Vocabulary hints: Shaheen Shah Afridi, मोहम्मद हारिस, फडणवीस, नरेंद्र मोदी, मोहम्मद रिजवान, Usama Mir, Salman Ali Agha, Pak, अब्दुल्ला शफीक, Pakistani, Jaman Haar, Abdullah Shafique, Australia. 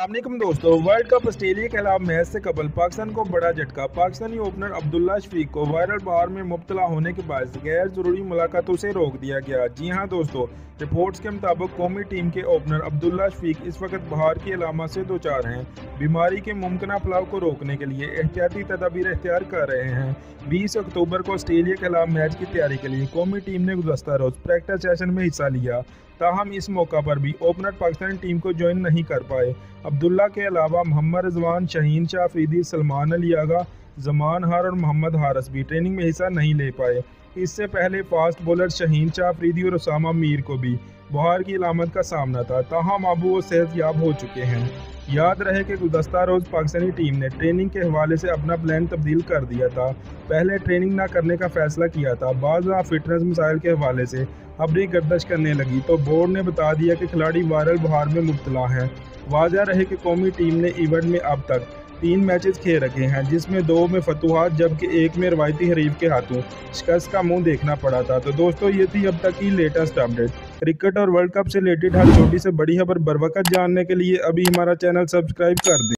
अस्सलामुअलैकुम दोस्तों, world cup Australia के खिलाफ मैच से कबल पाकिस्तान को बड़ा झटका। पाकिस्तानी ओपनर अब्दुल्ला शफीक को वायरल बुखार में मुब्तला होने के बाद गैर ज़रूरी मुलाकातों से रोक दिया गया। जी हाँ दोस्तों, रिपोर्ट्स के मुताबिक कौमी टीम के ओपनर अब्दुल्ला शफीक इस वक्त बुखार की अलामत से दोचार हैं। बीमारी के मुमकिन फैलाव को रोकने के लिए एहतियाती तदाबीर अख्तियार कर रहे हैं। 20 अक्टूबर को ऑस्ट्रेलिया के खिलाफ मैच की तैयारी के लिए कौमी टीम ने गुज़श्ता रोज़ प्रैक्टिस सेशन में हिस्सा लिया, ताहम इस मौका पर भी ओपनर पाकिस्तानी टीम को ज्वाइन नहीं कर पाए। अब्दुल्ला के अलावा मोहम्मद रिजवान, शहीन शाह अफरीदी, सलमान अली आगा, जमान हार और मोहम्मद हारिस भी ट्रेनिंग में हिस्सा नहीं ले पाए। इससे पहले फास्ट बॉलर शहीन शाह अफरीदी और उसामा मीर को भी बुखार की अलामत का सामना था, ताहम अब वो सेहतयाब हो चुके हैं। याद रहे कि गुज़श्ता रोज़ पाकिस्तानी टीम ने ट्रेनिंग के हवाले से अपना प्लान तब्दील कर दिया था। पहले ट्रेनिंग ना करने का फैसला किया था। बाज़ा फिटनेस मसाइल के हवाले से हबरी गर्दश करने लगी तो बोर्ड ने बता दिया कि खिलाड़ी वायरल बुखार में मुब्तला हैं। वाजह रहे कि कौमी टीम ने इवेंट में अब तक 3 मैचेस खेल रखे हैं, जिसमें 2 में फतूहात जबकि 1 में रवायती हरीफ के हाथों शिकस्त का मुंह देखना पड़ा था। तो दोस्तों, ये थी अब तक की लेटेस्ट अपडेट। क्रिकेट और वर्ल्ड कप से रिलेटेड हर छोटी से बड़ी खबर बरवकत जानने के लिए अभी हमारा चैनल सब्सक्राइब कर दें।